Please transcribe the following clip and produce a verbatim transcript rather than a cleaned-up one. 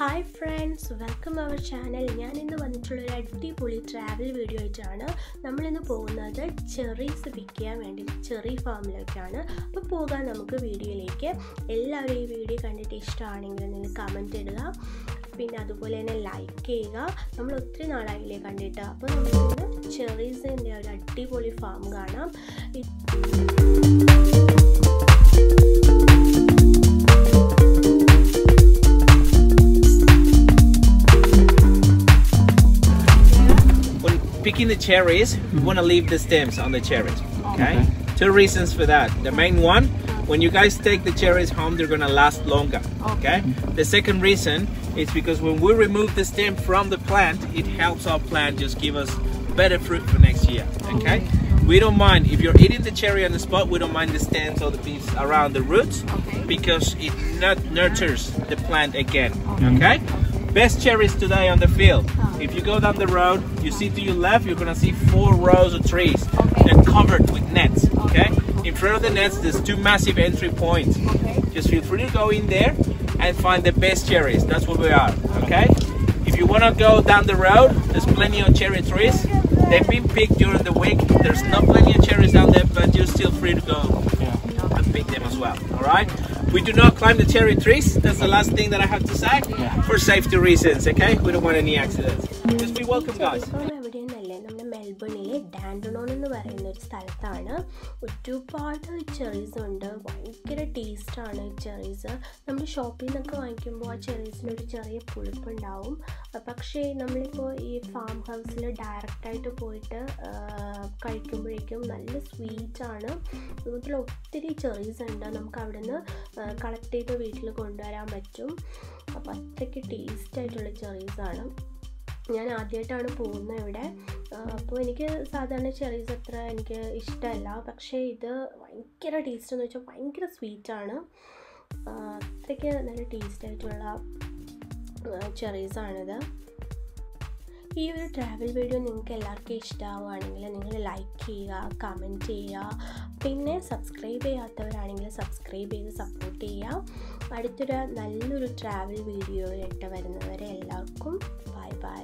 Hi friends, welcome to our channel. I am going to show you a travel video. We are going to go to cherries and cherry farm. We are going to go to video. If you comment and like it, we are going to go to cherries and farm. Picking the cherries, we want to leave the stems on the cherries. Okay? okay? Two reasons for that. The main one, when you guys take the cherries home, they're gonna last longer. Okay? The second reason is because when we remove the stem from the plant, it helps our plant just give us better fruit for next year. Okay? We don't mind if you're eating the cherry on the spot. We don't mind the stems or the leaves around the roots because it not nurtures the plant again. Okay? Best cherries today on the field. If you go down the road, you see to your left, you're gonna see four rows of trees that covered with nets. Okay? In front of the nets, there's two massive entry points. Just feel free to go in there and find the best cherries. That's where we are. Okay? If you wanna go down the road, there's plenty of cherry trees. They've been picked during the week. There's not plenty of cherries down there, but you're still free to go and pick them as well. All right? We do not climb the cherry trees. That's the last thing that I have to say for safety reasons. Okay, we don't want any accidents. Just be welcome, guys. Dandenong എന്ന് പറയുന്ന ഒരു സ്ഥലത്താണ് ഒരുപാട് cherries ഉണ്ട്. ഭയങ്കര ടേസ്റ്റാണ് cherries. നമ്മൾ ഷോപ്പിൽ നിന്നൊക്കെ വാങ്ങിക്കുമ്പോൾ ആ ചെറീസിനൊരു ചെറിയ പുളിപ്പുണ്ടാവും. പക്ഷേ നമ്മളിപ്പോൾ ഈ ഫാം ഹൗസിൽ ഡയറക്റ്റായിട്ട് പോയിട്ട് കഴിക്കുമ്പോഴേക്കും നല്ല സ്വീറ്റാണ്. ഇതിൽ ഒത്തിരി ചെറീസ് ഉണ്ട്. നമുക്ക് അവിടുന്ന് കളക്ട് ചെയ്ത് വീട്ടിൽ കൊണ്ടുവരാൻ പറ്റും. അപ്പോൾ അത്രയ്ക്ക് ടേസ്റ്റായിട്ടുള്ള ചെറീസാണ്. ഞാൻ ആദ്യമായിട്ടാണ് പോകുന്നത് ഇവിടെ. അപ്പോൾ എനിക്ക് സാധാരണ ചെറീസ് അത്ര എനിക്ക് ഇഷ്ടമല്ല, പക്ഷേ ഇത് ഭയങ്കര ടേസ്റ്റ് എന്ന് വെച്ചാൽ ഭയങ്കര സ്വീറ്റാണ്. അത്രയ്ക്ക് നല്ല ടേസ്റ്റായിട്ടുള്ള ചെറീസാണിത്. ഈ ഒരു ട്രാവൽ വീഡിയോ നിങ്ങൾക്ക് എല്ലാവർക്കും ഇഷ്ടമാവുകയാണെങ്കിൽ നിങ്ങൾ ലൈക്ക് ചെയ്യുക, കമൻറ്റ് ചെയ്യുക, പിന്നെ സബ്സ്ക്രൈബ് ചെയ്യാത്തവരാണെങ്കിൽ സബ്സ്ക്രൈബ് ചെയ്ത് സപ്പോർട്ട് ചെയ്യുക. അടുത്തൊരു നല്ലൊരു ട്രാവൽ വീഡിയോയായിട്ട് വരുന്നവരെ എല്ലാവർക്കും ബൈ ബൈ.